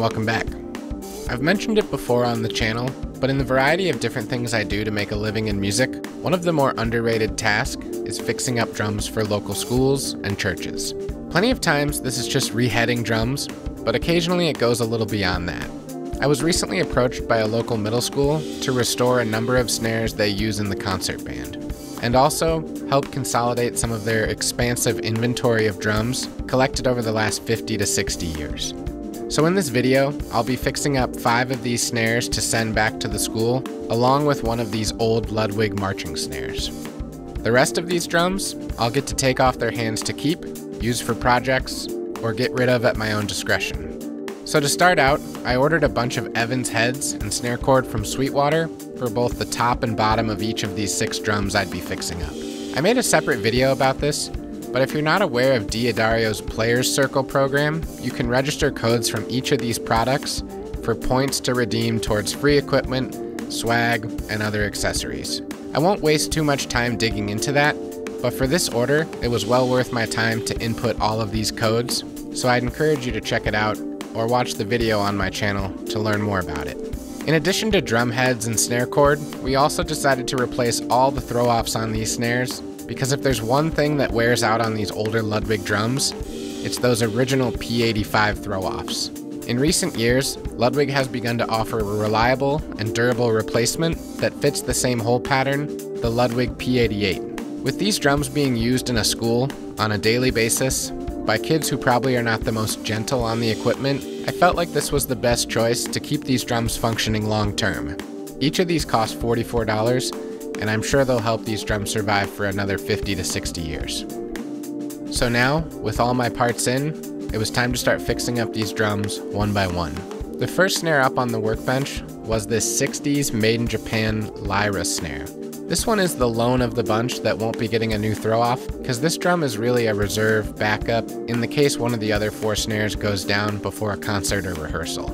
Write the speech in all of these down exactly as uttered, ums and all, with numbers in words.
and welcome back. I've mentioned it before on the channel, but in the variety of different things I do to make a living in music, one of the more underrated tasks is fixing up drums for local schools and churches. Plenty of times this is just reheading drums, but occasionally it goes a little beyond that. I was recently approached by a local middle school to restore a number of snares they use in the concert band, and also help consolidate some of their expansive inventory of drums collected over the last fifty to sixty years. So in this video, I'll be fixing up five of these snares to send back to the school, along with one of these old Ludwig marching snares. The rest of these drums, I'll get to take off their hands to keep, use for projects, or get rid of at my own discretion. So to start out, I ordered a bunch of Evans heads and snare cord from Sweetwater for both the top and bottom of each of these six drums I'd be fixing up. I made a separate video about this, but if you're not aware of D'Addario's Players Circle program, you can register codes from each of these products for points to redeem towards free equipment, swag, and other accessories. I won't waste too much time digging into that, but for this order, it was well worth my time to input all of these codes, so I'd encourage you to check it out or watch the video on my channel to learn more about it. In addition to drum heads and snare cord, we also decided to replace all the throw-offs on these snares, because if there's one thing that wears out on these older Ludwig drums, it's those original P eighty-five throw-offs. In recent years, Ludwig has begun to offer a reliable and durable replacement that fits the same hole pattern, the Ludwig P eighty-eight. With these drums being used in a school on a daily basis, by kids who probably are not the most gentle on the equipment, I felt like this was the best choice to keep these drums functioning long term. Each of these costs forty-four dollars, and I'm sure they'll help these drums survive for another fifty to sixty years. So now, with all my parts in, it was time to start fixing up these drums one by one. The first snare up on the workbench was this sixties made in Japan Lyra snare. This one is the lone of the bunch that won't be getting a new throw-off, because this drum is really a reserve backup in the case one of the other four snares goes down before a concert or rehearsal.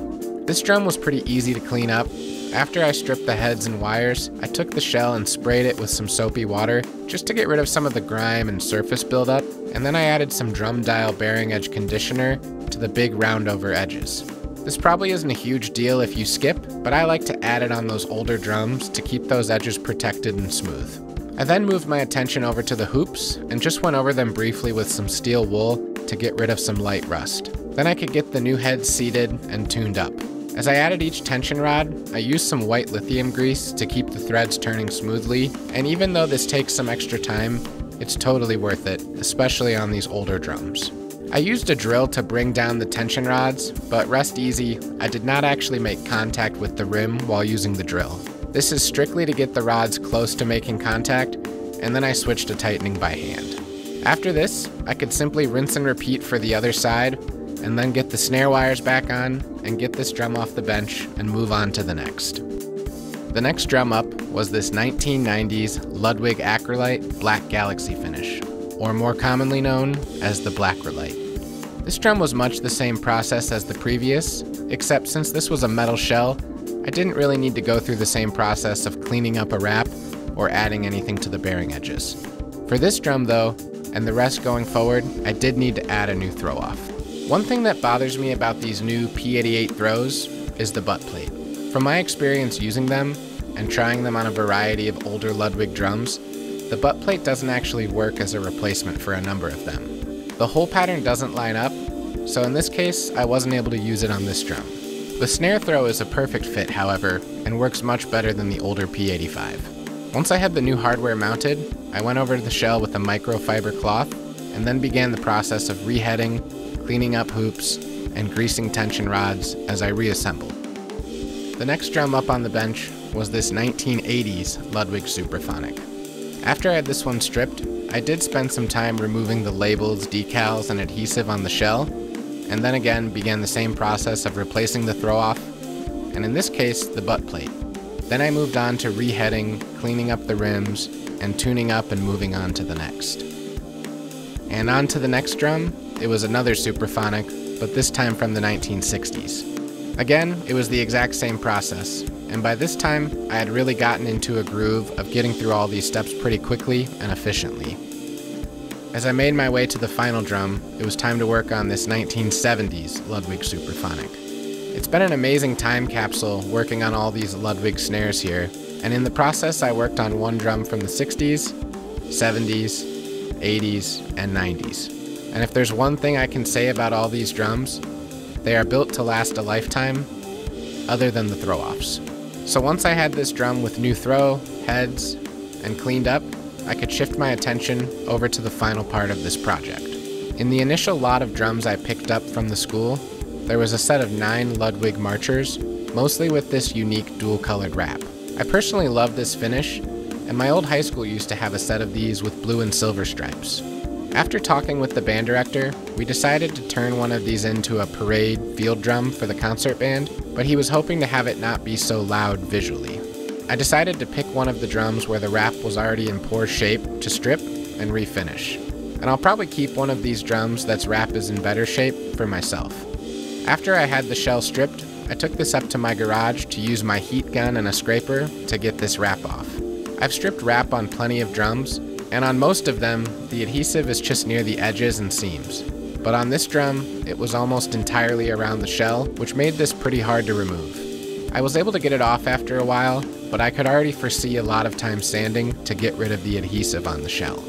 This drum was pretty easy to clean up. After I stripped the heads and wires, I took the shell and sprayed it with some soapy water just to get rid of some of the grime and surface buildup, and then I added some drum dial bearing edge conditioner to the big roundover edges. This probably isn't a huge deal if you skip, but I like to add it on those older drums to keep those edges protected and smooth. I then moved my attention over to the hoops and just went over them briefly with some steel wool to get rid of some light rust. Then I could get the new heads seated and tuned up. As I added each tension rod, I used some white lithium grease to keep the threads turning smoothly, and even though this takes some extra time, it's totally worth it, especially on these older drums. I used a drill to bring down the tension rods, but rest easy, I did not actually make contact with the rim while using the drill. This is strictly to get the rods close to making contact, and then I switched to tightening by hand. After this, I could simply rinse and repeat for the other side, and then get the snare wires back on, and get this drum off the bench, and move on to the next. The next drum up was this nineteen nineties Ludwig Acrolite Black Galaxy finish, or more commonly known as the Blackrolite. This drum was much the same process as the previous, except since this was a metal shell, I didn't really need to go through the same process of cleaning up a wrap or adding anything to the bearing edges. For this drum though, and the rest going forward, I did need to add a new throw off. One thing that bothers me about these new P eighty-eight throws is the butt plate. From my experience using them and trying them on a variety of older Ludwig drums, the butt plate doesn't actually work as a replacement for a number of them. The hole pattern doesn't line up, so in this case, I wasn't able to use it on this drum. The snare throw is a perfect fit, however, and works much better than the older P eighty-five. Once I had the new hardware mounted, I went over to the shell with a microfiber cloth, and then began the process of reheading, cleaning up hoops, and greasing tension rods as I reassembled. The next drum up on the bench was this nineteen eighties Ludwig Supraphonic. After I had this one stripped, I did spend some time removing the labels, decals, and adhesive on the shell, and then again began the same process of replacing the throw-off, and in this case, the butt plate. Then I moved on to reheading, cleaning up the rims, and tuning up and moving on to the next. And on to the next drum, it was another Supraphonic, but this time from the nineteen sixties. Again, it was the exact same process. And by this time, I had really gotten into a groove of getting through all these steps pretty quickly and efficiently. As I made my way to the final drum, it was time to work on this nineteen seventies Ludwig Supraphonic. It's been an amazing time capsule working on all these Ludwig snares here, and in the process I worked on one drum from the sixties, seventies, eighties, and nineties. And if there's one thing I can say about all these drums, they are built to last a lifetime, other than the throw-offs. So once I had this drum with new throw, heads, and cleaned up, I could shift my attention over to the final part of this project. In the initial lot of drums I picked up from the school, there was a set of nine Ludwig marchers, mostly with this unique dual-colored wrap. I personally love this finish, and my old high school used to have a set of these with blue and silver stripes. After talking with the band director, we decided to turn one of these into a parade field drum for the concert band, but he was hoping to have it not be so loud visually. I decided to pick one of the drums where the wrap was already in poor shape to strip and refinish. And I'll probably keep one of these drums that's wrap is in better shape for myself. After I had the shell stripped, I took this up to my garage to use my heat gun and a scraper to get this wrap off. I've stripped wrap on plenty of drums, and on most of them, the adhesive is just near the edges and seams. But on this drum, it was almost entirely around the shell, which made this pretty hard to remove. I was able to get it off after a while, but I could already foresee a lot of time sanding to get rid of the adhesive on the shell.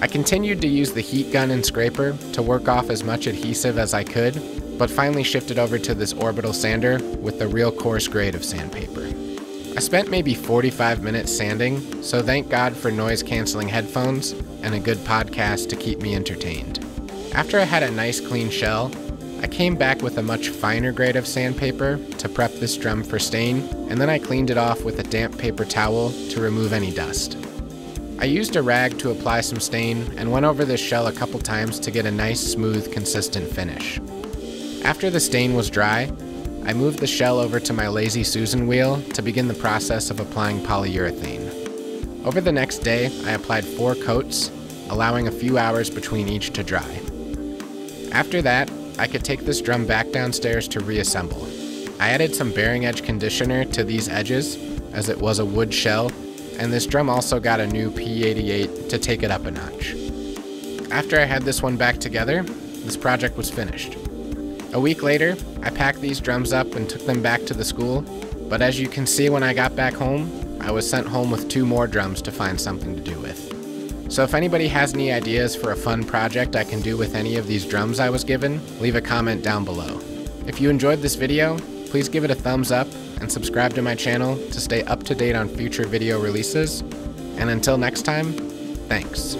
I continued to use the heat gun and scraper to work off as much adhesive as I could, but finally shifted over to this orbital sander with the real coarse grade of sandpaper. I spent maybe forty-five minutes sanding, so thank God for noise-canceling headphones and a good podcast to keep me entertained. After I had a nice clean shell, I came back with a much finer grade of sandpaper to prep this drum for stain, and then I cleaned it off with a damp paper towel to remove any dust. I used a rag to apply some stain and went over this shell a couple times to get a nice, smooth, consistent finish. After the stain was dry, I moved the shell over to my Lazy Susan wheel to begin the process of applying polyurethane. Over the next day, I applied four coats, allowing a few hours between each to dry. After that, I could take this drum back downstairs to reassemble. I added some bearing edge conditioner to these edges, as it was a wood shell, and this drum also got a new P eighty-eight to take it up a notch. After I had this one back together, this project was finished. A week later, I packed these drums up and took them back to the school, but as you can see when I got back home, I was sent home with two more drums to find something to do with. So if anybody has any ideas for a fun project I can do with any of these drums I was given, leave a comment down below. If you enjoyed this video, please give it a thumbs up and subscribe to my channel to stay up to date on future video releases, and until next time, thanks.